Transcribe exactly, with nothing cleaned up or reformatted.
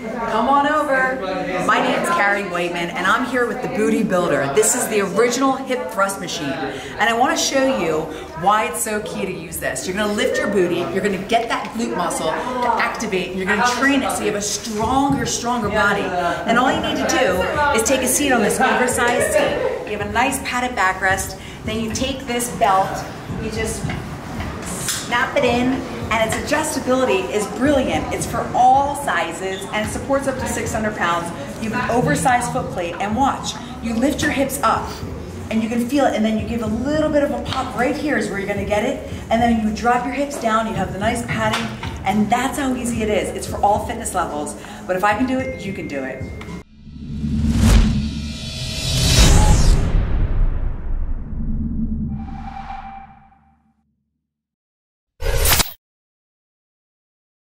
Come on over. My name's Carrie Whiteman, and I'm here with the Booty Builder. This is the original hip thrust machine, and I want to show you why it's so key to use this. You're going to lift your booty, you're going to get that glute muscle to activate, and you're going to train it so you have a stronger, stronger body. And all you need to do is take a seat on this oversized seat. You have a nice padded backrest. Then you take this belt, you just snap it in, and its adjustability is brilliant. It's for all sizes and supports up to six hundred pounds. You have an oversized foot plate, and watch. You lift your hips up and you can feel it, and then you give a little bit of a pop right here is where you're gonna get it, and then you drop your hips down, you have the nice padding, and that's how easy it is. It's for all fitness levels, but if I can do it, you can do it.